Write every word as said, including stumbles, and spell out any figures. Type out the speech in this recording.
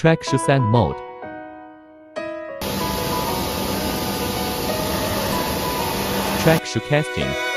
Track Descent mode. Track Casting.